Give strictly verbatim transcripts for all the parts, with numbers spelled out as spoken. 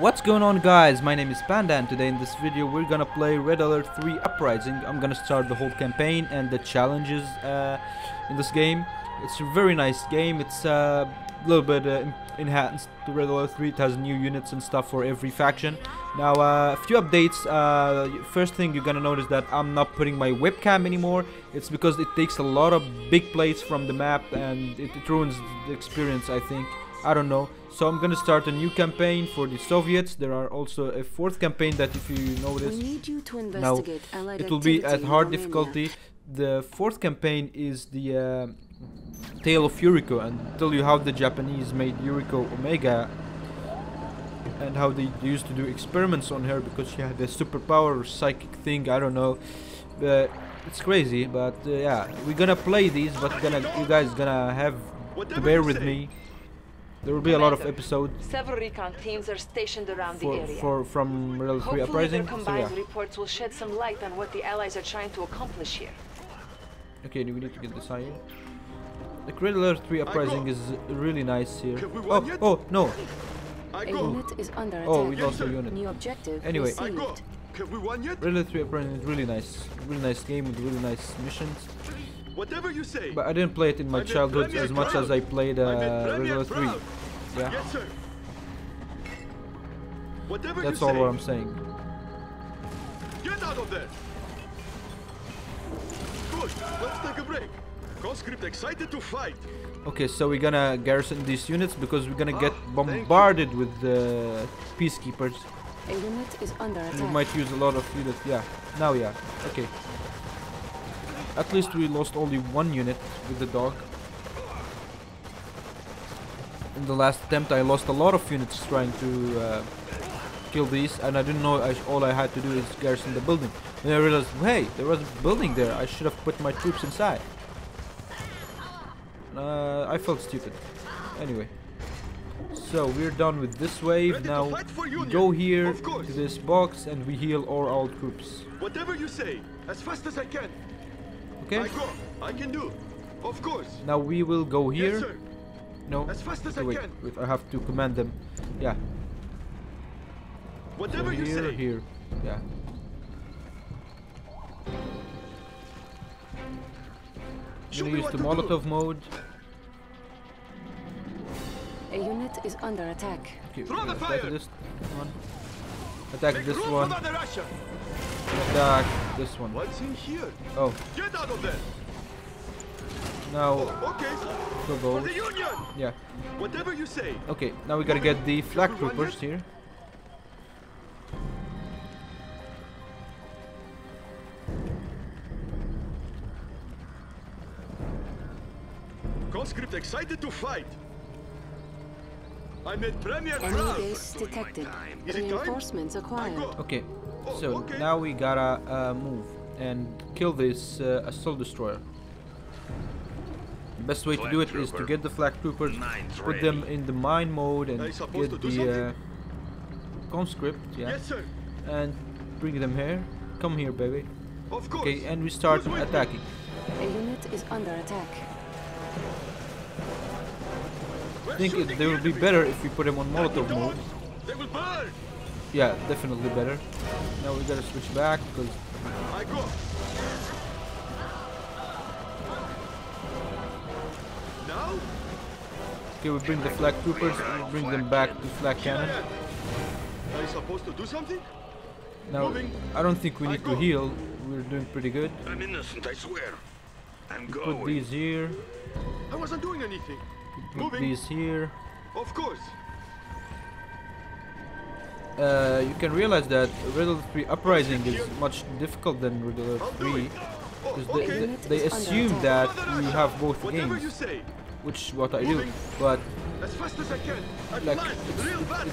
What's going on, guys? My name is Panda, and today in this video we're gonna play Red Alert three Uprising. I'm gonna start the whole campaign and the challenges uh, in this game. It's a very nice game. It's a uh, little bit uh, enhanced to Red Alert three. It has new units and stuff for every faction. Now uh, a few updates. Uh, first thing you're gonna notice that I'm not putting my webcam anymore. It's because it takes a lot of big plates from the map and it, it ruins the experience, I think. I don't know. So I'm gonna start a new campaign for the Soviets. There are also a fourth campaign that, if you notice, need you to investigate now, it will be at hard difficulty. The fourth campaign is the uh, Tale of Yuriko, and tell you how the Japanese made Yuriko Omega and how they used to do experiments on her because she had a superpower or psychic thing. I don't know. Uh, it's crazy, but uh, yeah, we're gonna play these. But gonna, you guys gonna have to bear with me. There will be a lot of episodes several recon teams are stationed around for, the area for, from Red Alert three Uprising. So, yeah. Reports will shed some light on what the allies are trying to accomplish here. Okay, we need to get this iron. The Red Alert three Uprising is really nice here. Oh, oh, no. A unit is under attack. Oh, we lost a unit. New objective. Anyway, Red Alert three Uprising is really nice. Really nice game with really nice missions. Whatever you say. But I didn't play it in my I'm childhood as much proud. as I played uh, Red Alert three. Yeah. Yes, sir. Whatever That's you all say. what I'm saying. Get out of there. Good. Let's take a break. Conscript excited to fight. Okay, so we're gonna garrison these units because we're gonna ah, get bombarded with the uh, peacekeepers. A unit is under attack. We might use a lot of units. Yeah. Now, yeah. Okay. At least we lost only one unit with the dog. In the last attempt I lost a lot of units trying to uh, kill these, and I didn't know I all I had to do is garrison the building. Then I realized, hey, there was a building there, I should have put my troops inside. Uh, I felt stupid. Anyway. So we're done with this wave. Now we go here to this box and we heal all our troops. Whatever you say, as fast as I can. Okay. I go. I can do. Of course. Now we will go here. Yes, no. As fast as oh, wait, I can. Wait, I have to command them. Yeah. Whatever so you here, say. Here. Yeah. Should we use the Molotov do? mode? A unit is under attack. Okay, Throw the fire. Attack this one. Attack Make this one. Attack this one. What's in here? Oh. Get out of there. Now okay. Kill those. Yeah. Whatever you say. Okay, now we gotta get the flag troopers here. Conscript excited to fight. I made premier proud. Detected. Reinforcements acquired. Okay. So okay. now we gotta uh, move and kill this uh, assault destroyer. The best way flag to do it trooper. is to get the flag troopers, Mine's put ready. them in the mine mode, and get the uh, conscript, yeah, yes, sir. and bring them here. Come here, baby. Of course. Okay, and we start attacking. A unit is under attack. I think it, they will be better if we put them on Molotov mode. They will burn. Yeah, definitely better. Now we gotta switch back because. I go. Now. Okay, we bring the flag troopers. We bring them back to flag cannon. Are you supposed to do something? Now, I don't think we need to heal. We're doing pretty good. I'm innocent, I swear. I'm going. Put these here. I wasn't doing anything. Put these here. Of course. Uh, you can realize that Red Alert three Uprising is much difficult than Red Alert three, because they, they, they assume that you have both games, which what I do, but like it,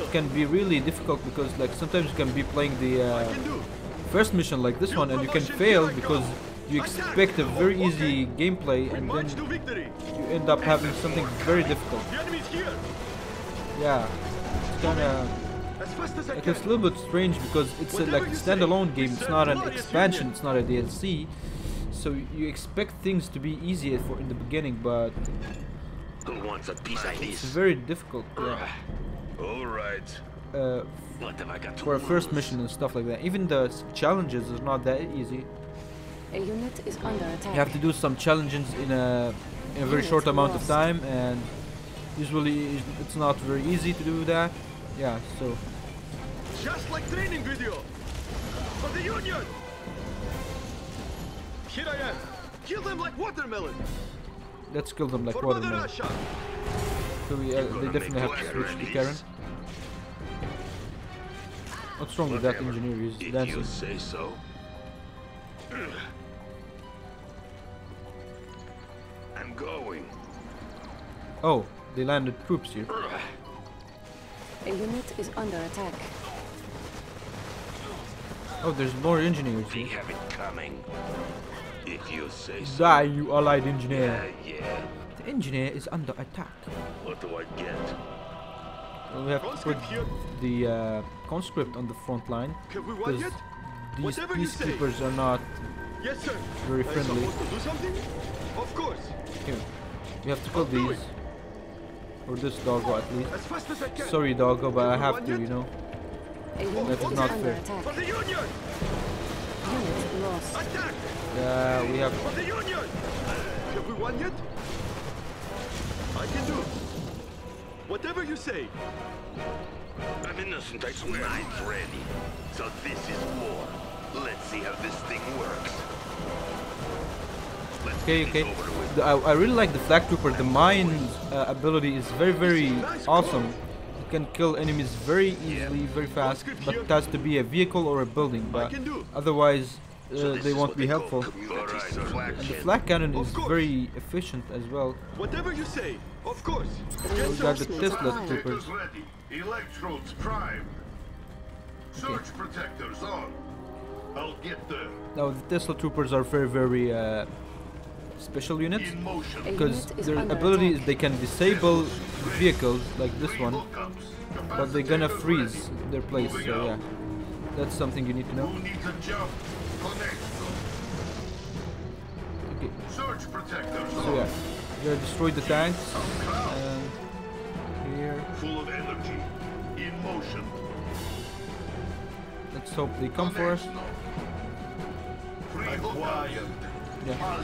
it can be really difficult because like sometimes you can be playing the uh, first mission like this one and you can fail because you expect a very easy gameplay and then you end up having something very difficult. Yeah, it's kinda... It is a little bit strange because it's a, like a standalone game, it's not an expansion, it's not a D L C, so you expect things to be easier for in the beginning, but it's very difficult. Yeah. All right. uh, for a first mission and stuff like that. Even the challenges is not that easy. A unit is under attack. You have to do some challenges in a, in a very short amount of time, and usually it's not very easy to do that. Yeah, so. Just like training video for the Union. Here I am. Kill them like watermelon. Let's kill them like for watermelon. So we, uh, they definitely have to switch to Karen. What's wrong Whatever. with that engineer? He's Did dancing. You say so? I'm going. Oh, they landed troops here. A unit is under attack. Oh, there's more engineers. They have it coming. If you say so. Die, you allied engineer. Yeah, yeah. The engineer is under attack. What do I get? Well, we have to put the uh, conscript on the front line. Can we want it? These peacekeepers are not yes, sir. very friendly. Are you supposed to do something? Of course. Here, we have to kill these. Or this doggo at least. As fast as I can. Sorry doggo, but I have to, you know. That's not fair. Yeah, we have... For the Union! Have we won yet? I can do whatever you say. I'm innocent, I swear. Mine's ready. So this is war. Let's see how this thing works. Okay, okay. The, I, I really like the Flak Trooper. The mine's uh, ability is very, very nice awesome. It can kill enemies very easily, very fast, but it has to be a vehicle or a building. But otherwise, uh, so they won't be helpful. Right, and the Flak Cannon is very efficient as well. Whatever you say, of course. We got the Tesla Troopers. Electrodes prime. Surge protectors on. I'll get them. Now the Tesla Troopers are very, very. Uh, special units, because their ability is they can disable vehicles like this one, but they're gonna freeze their place, so yeah, that's something you need to know. Okay, so yeah, they destroyed the tanks, and here, let's hope they come for us. Yeah.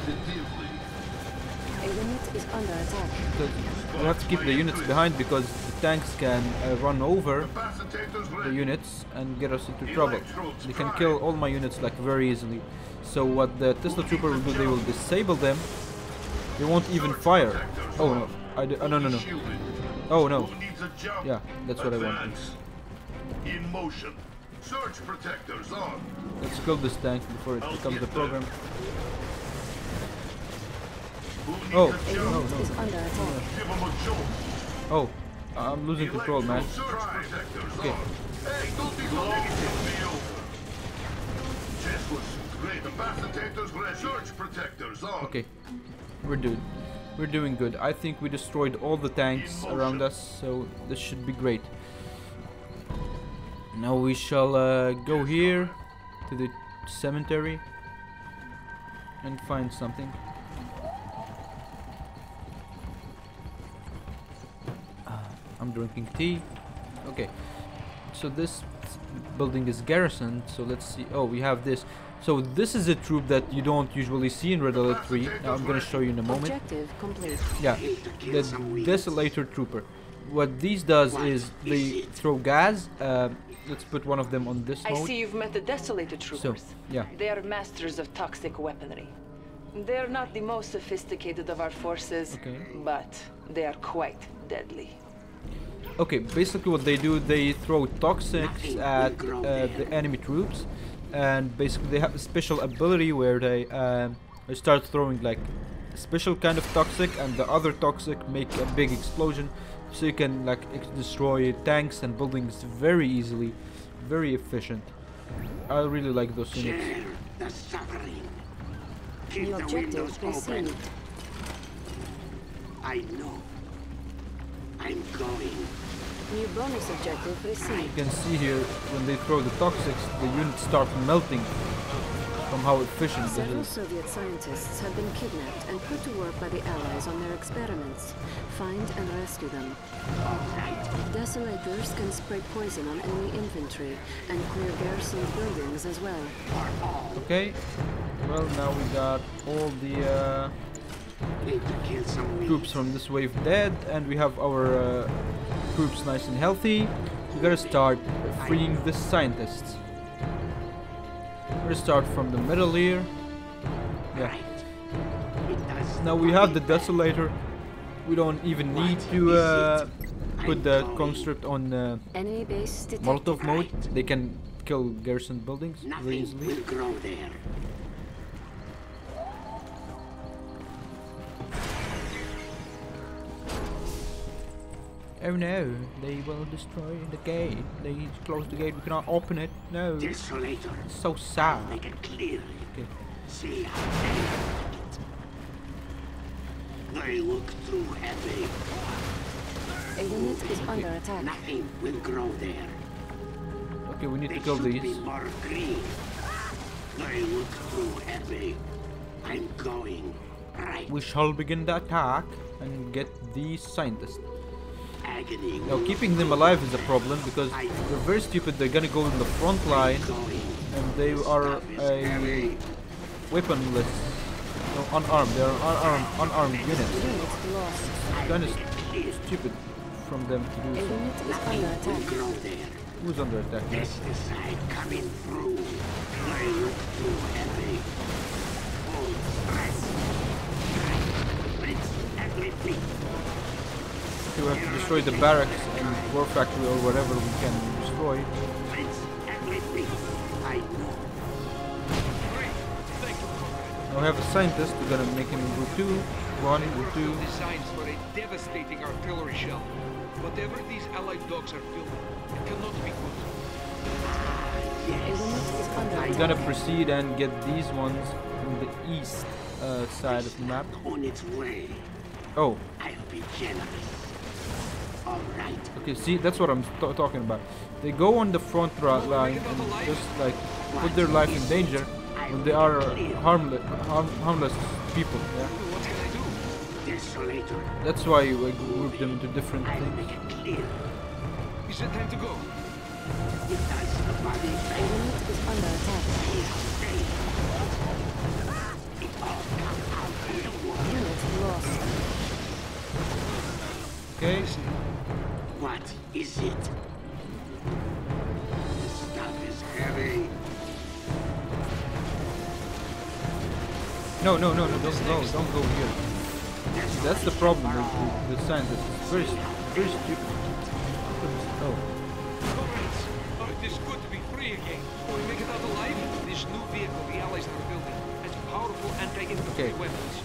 A unit is under attack. So we have to keep the units behind because the tanks can uh, run over the units and get us into trouble. They can kill all my units like very easily. So what the Tesla Trooper will do, they will disable them. They won't even fire. Oh no, I do, oh, no no no. Oh no. Yeah, that's what I want. In motion. Surge protectors on. Let's kill this tank before it becomes a problem. Oh, no, no. Oh, I'm losing control, man. Okay. Okay. We're doing, we're doing good. I think we destroyed all the tanks around us, so this should be great. Now we shall uh, go here to the cemetery and find something. I'm drinking tea. Okay, so this building is garrisoned, so let's see. Oh, we have this. So this is a troop that you don't usually see in Red Alert three. Now I'm gonna show you in a moment. Yeah, the Desolator Trooper. What these does is they throw gas. Uh, let's put one of them on this mode. I see you've met the Desolator Troopers. So, yeah. They are masters of toxic weaponry. They're not the most sophisticated of our forces, okay, but they are quite deadly. Okay, basically what they do, they throw toxics at uh, the enemy troops, and basically they have a special ability where they, um, they start throwing like a special kind of toxic, and the other toxic make a big explosion, so you can like destroy tanks and buildings very easily, very efficient. I really like those units. The objective received. I know. I'm going. New bonus objective received. You can see here when they throw the toxics, the units start melting. from how efficient it is. Several Soviet scientists have been kidnapped and put to work by the Allies on their experiments. Find and rescue them. Desolators can spray poison on enemy infantry and clear garrisoned buildings as well. Okay. Well, now we got all the uh, troops from this wave dead, and we have our uh, troops nice and healthy. We gotta start freeing the scientists. We're gonna start from the middle here. Yeah. Now we have the Desolator. We don't even need to uh, put the conscript on uh, Molotov mode. They can kill garrison buildings very easily. Oh no, they will destroy the gate. They close the gate, we cannot open it. No. Desolator. It's so sad. Make it clear. Okay. See how they like it. They look too heavy. A unit is under attack. Nothing will grow there. Okay, we need they to kill these. Be more green. They look too heavy. I'm going right. We shall begin the attack and get the scientists. Now keeping them alive is a problem because they're very stupid. They're gonna go in the front line and they are a weaponless, no, unarmed. They're unarmed, unarmed units. It's kind of st stupid from them to do so. Who's under attack? Right? We have to destroy the barracks and war factory or whatever we can destroy. Now we have a scientist, we're gonna make him go two, one, two. Designs for a devastating artillery shell. Whatever these allied dogs are building, it cannot be good. We're gonna proceed and get these ones on the east uh, side of the map. Oh. Alright. Okay, see, that's what I'm talking about. They go on the front line and just like put their life in danger when they are harmless, harm harmless people. Yeah? What can I do? That's why we group them into different things. Is it time to go? Okay. What is it? This stuff is heavy. No, no, no, no, don't go, don't go here. That's the problem with the scientists. It's very, very stupid. Oh. Comrades, oh, it is good to be free again. Will we make it out alive? This new vehicle the Allies are building has powerful anti-infantry weapons.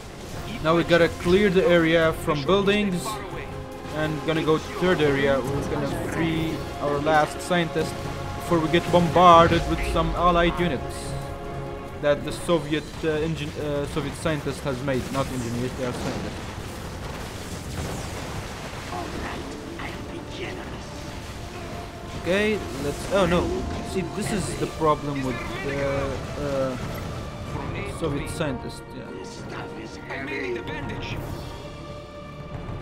Now we gotta clear the area from buildings. And gonna go to third area. We're gonna free our last scientist before we get bombarded with some allied units that the Soviet uh, engine, uh, Soviet scientist has made. Not engineers, they are scientists. Okay, let's. Oh no! See, this is the problem with the uh, uh, Soviet scientist. Yeah.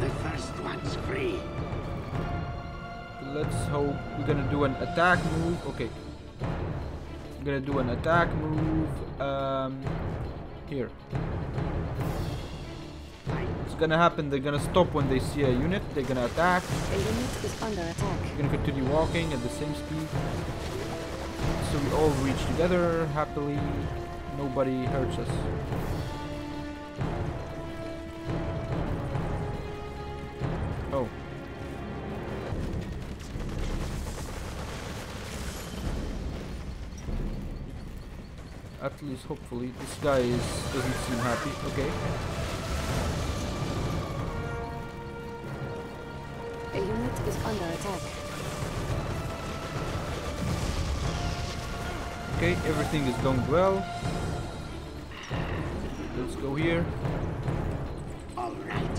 The first one's free. Let's hope we're gonna do an attack move. Okay. We're gonna do an attack move. Um, here. It's gonna happen. They're gonna stop when they see a unit. They're gonna attack. A unit is under attack. We're gonna continue walking at the same speed. So we all reach together happily. Nobody hurts us. Oh. At least, hopefully, this guy is, doesn't seem happy. Okay. A unit is under attack. Okay, everything is going well. Let's go here. All right.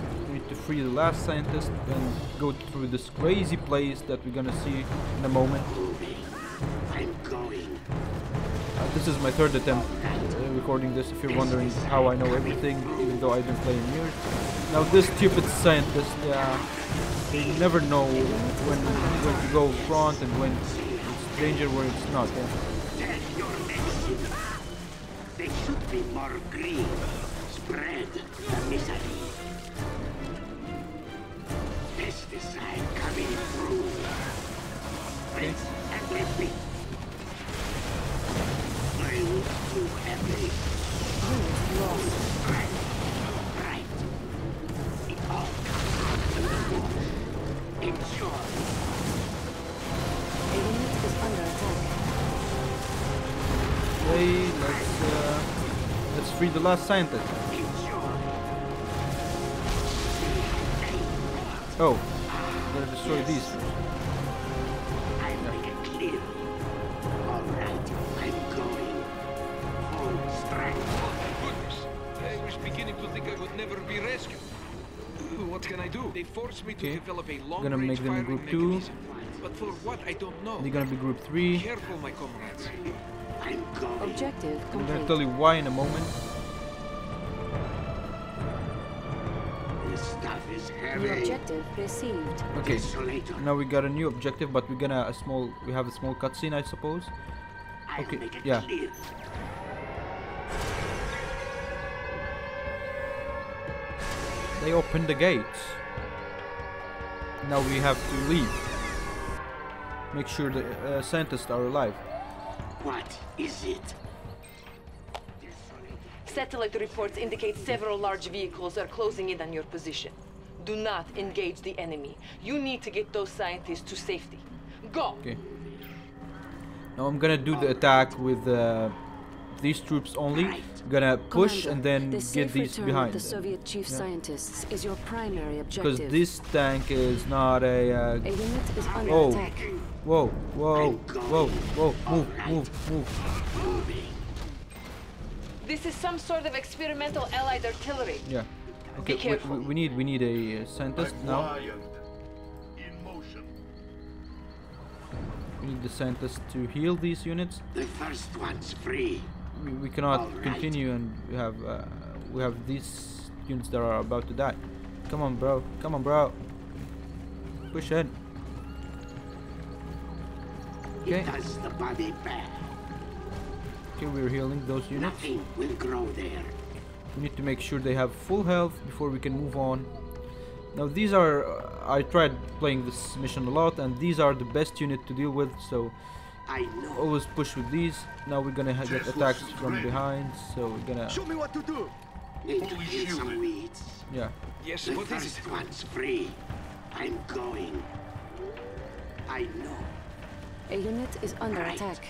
To free the last scientist and go through this crazy place that we're gonna see in a moment. I'm going. Uh, this is my third attempt. recording this if you're wondering how I know everything, even though I've been playing years. Now this stupid scientist, uh, they never know when, when to go front and when it's danger where it's not. Yeah. They should be more green. Spread the misery. Pesticide coming through. Rinse and repeat. I was too happy. I was lost. Right. Right. It all comes out to the water. It's yours. The unit is under attack. Hey, let's, uh, let's free the last scientist. Oh, gotta destroy yes. these first. I make it clear. Alright, I'm going. Full strength. Oh my goodness. I was beginning to think I would never be rescued. What can I do? They forced me to okay. develop a long gonna make them group two. But for what I don't know. They're gonna be group three. Careful, my comrades. I'm going. Objective complete. I'm gonna tell you why in a moment. New objective received. Okay, now we got a new objective, but we're gonna a small. We have a small cutscene, I suppose. Okay, yeah. They opened the gates. Now we have to leave. Make sure the uh, scientists are alive. What is it? Satellite reports indicate several large vehicles are closing in on your position. Do not engage the enemy. You need to get those scientists to safety. Go! Okay. Now I'm gonna do the attack with uh, these troops only. I'm gonna push Commander, and then the get these behind. The Soviet chief yeah. scientists is your primary objective. Because this tank is not a. Uh, a unit is under whoa. attack. Whoa! Whoa! Whoa! Whoa! Move! Right. Move! Move! This is some sort of experimental allied artillery. Yeah. Okay, we, we need we need a uh, scientist now. We need the scientist to heal these units. The first one's free. We, we cannot right. continue, and we have uh, we have these units that are about to die. Come on, bro! Come on, bro! Push in. Okay. Does the body bad. Okay, we're healing those units. Nothing will grow there. We need to make sure they have full health before we can move on. Now these are, uh, I tried playing this mission a lot, and these are the best unit to deal with, so I know. Always push with these. Now we're gonna ha get attacks from behind, so we're gonna... Show me what to do! Need to eat some weeds. Yeah. Yes, the first one's free. I'm going. I know. A unit is under right. attack.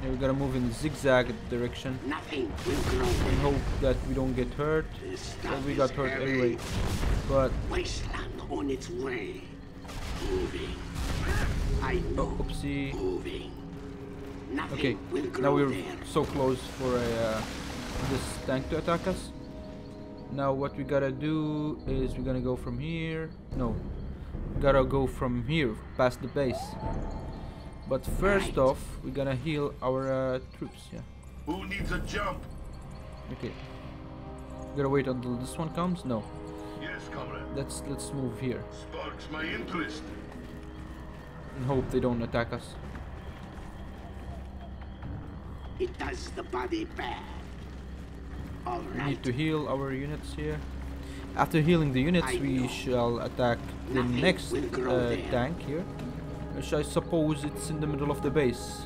Now we gotta move in zigzag direction. Nothing will grow. We hope that we don't get hurt. Well, we got hurt heavy. anyway. But wasteland on its way. Moving. I know. Oh, oopsie. Moving. Nothing okay. will grow now we're there. so close for a, uh, this tank to attack us. Now what we gotta do is we're gonna go from here. No, we gotta go from here past the base. But first right. off, we're gonna heal our uh, troops, yeah. Who needs a jump? Okay. We're gonna wait until this one comes? No. Yes, comrade. Let's let's move here. Sparks my interest. And hope they don't attack us. It does the body bad. All right. We need to heal our units here. After healing the units, I we know. shall attack the Nothing next uh, tank here. Which I suppose it's in the middle of the base.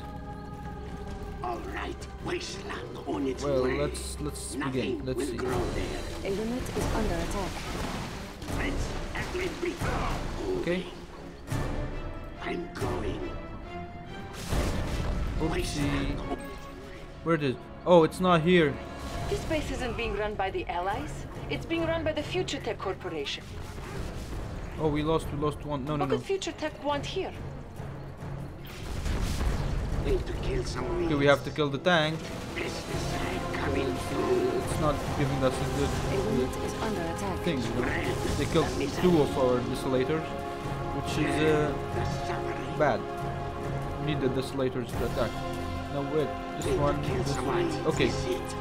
All right, wasteland on its well, way. let's let's Nothing begin. Let's see. A unit is under attack. Okay. I'm going. Oopsie. Where did? Oh, it's not here. This base isn't being run by the Allies. It's being run by the Future Tech Corporation. Oh, we lost. We lost one. No, no, no. What could Future Tech want here? To kill some okay, we have to kill the tank. It's not giving us a good uh, thing. You know? They killed two of our desolators, which is uh, bad. We need the desolators to attack. No, wait, this one, this one. Okay,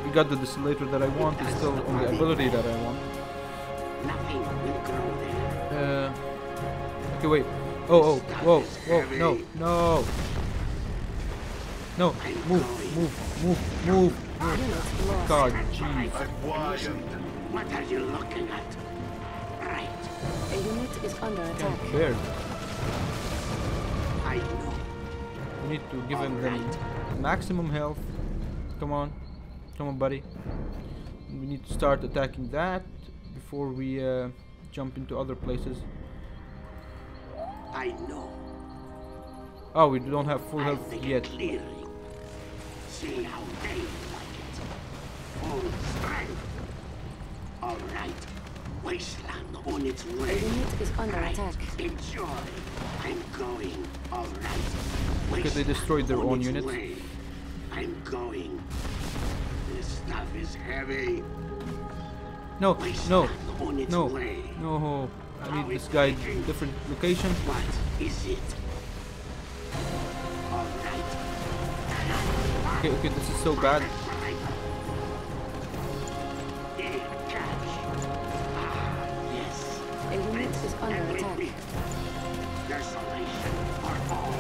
we got the desolator that I want. It's still on the ability that I want. Uh, okay, wait. Oh, oh, whoa, whoa, no, no. No, move, move, move, move. God, jeez. What are you looking at? Right. A unit is under attack. Where? I know. We need to give him the maximum health. Come on. Come on, buddy. We need to start attacking that before we uh, jump into other places. I know. Oh, we don't have full health yet. See how they like it. Full strength. All right. Wasteland on its way. The unit is under right. attack. Enjoy. I'm going. All right. Because they destroyed their own unit. Way. I'm going. This stuff is heavy. No, Wasteland no, on its no, way. no. I need this guy in different location. What is it? All right. Okay, okay. This is so bad. Is under attack. Desolation for all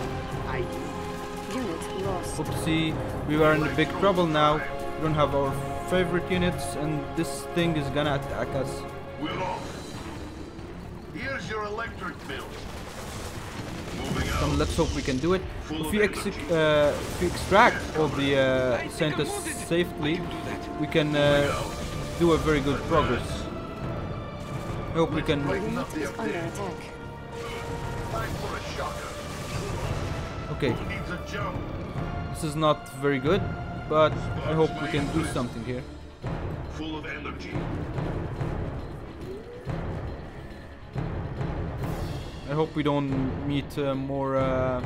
I do. Unit lost. Oopsie, we are in big trouble now. We don't have our favorite units, and this thing is gonna attack us. We're off. Here's your electric bill. Moving out. So let's hope we can do it. If we, uh, if we extract all the uh, scientists safely, we can uh, do a very good progress. I hope we can okay. This is not very good, but I hope we can do something here. Full of energy. I hope we don't meet uh, more uh,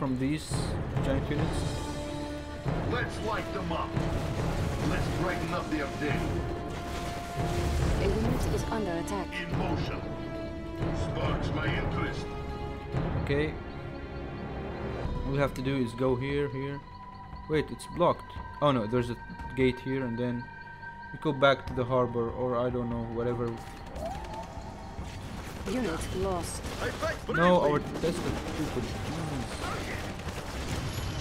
from these giant units. Let's light them up. Let's brighten up their day. A unit is under attack. In motion. Sparks my interest. Okay. All we have to do is go here, here. Wait, it's blocked. Oh no, there's a gate here, and then we go back to the harbor, or I don't know, whatever. Unit lost. No, our test is stupid.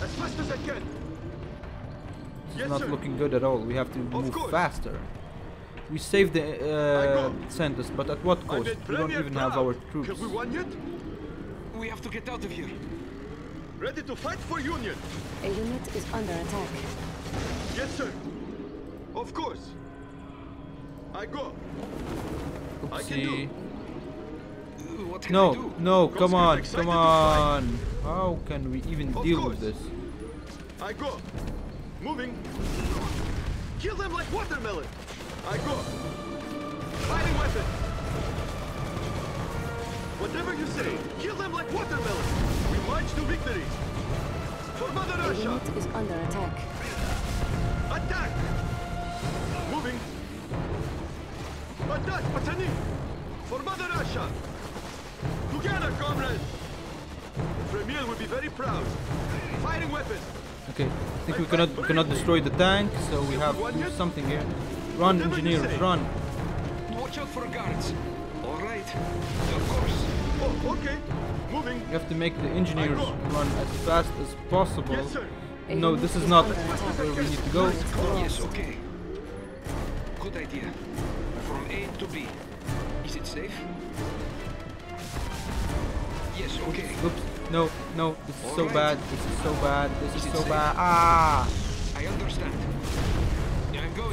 As fast as I can. It's not looking good at all. We have to move faster. We saved the uh, Santas, but at what cost? We don't even have our troops. Have we won yet? We have to get out of here. Ready to fight for Union. A unit is under attack. Yes, sir. Of course. I go. Oopsie. I can do. What can no, I do? no, come on, come on. How can we even of deal course. with this? I go. Moving. Kill them like watermelon. I go. Fighting weapon. Whatever you say, kill them like watermelon. We march to victory. For Mother Russia. The unit is under attack. Attack. Moving. Attack, Patani. For Mother Russia. Together, comrades. Premier will be very proud. Fighting weapon. Okay, I think we cannot we cannot destroy the tank, so we have to do something here. Run, engineers, run! Watch out for guards. All right, of course. Oh, okay, moving. You have to make the engineers run as fast as possible. Yes, no, this is not where we need to go. Yes, okay. Good idea. From A to B. Is it safe? Yes, okay. Oops. No, no. This is All so right. bad. This is so bad. This is, is so bad. Ah! I understand.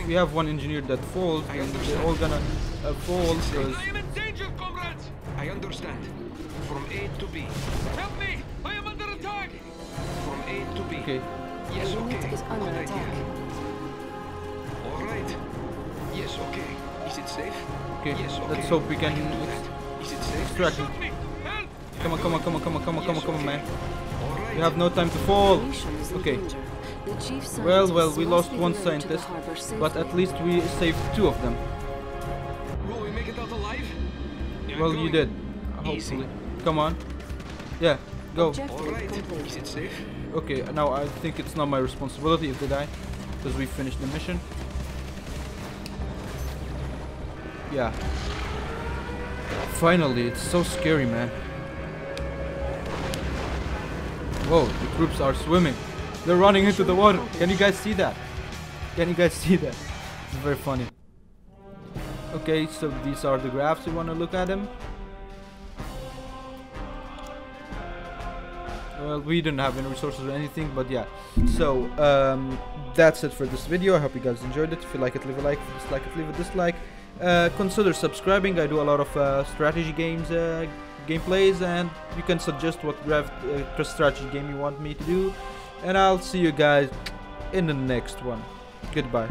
We have one engineer that falls, and they're all gonna uh, fall. I am in danger, comrades! I understand. From A to B. Help me! I am under attack! From A to B. Okay. Yes, okay. Is under Good attack. idea. Alright. Yes, okay. Is it safe? Okay. Yes, okay. Let's hope we can, can Is it safe? extract it. Come on, come on, come on, come on, come on, come on, come on, man. Right. You have no time to fall. Okay. Well, well, we lost one scientist, but at least we saved two of them. Will we make it out alive? Well, you did, hopefully. Come on. Yeah, Go. Alright, is it safe? Okay, now I think it's not my responsibility if they die, because we finished the mission. Yeah. Finally, it's so scary, man. Whoa, the troops are swimming. They're running into the water. Can you guys see that? Can you guys see that? It's very funny. Okay, so these are the graphs. You want to look at them? Well, we didn't have any resources or anything, but yeah. So, um, that's it for this video. I hope you guys enjoyed it. If you like it, leave a like. If you dislike it, leave a dislike. Uh, consider subscribing. I do a lot of uh, strategy games, uh, gameplays, and you can suggest what graph, uh, strategy game you want me to do. And I'll see you guys in the next one. Goodbye.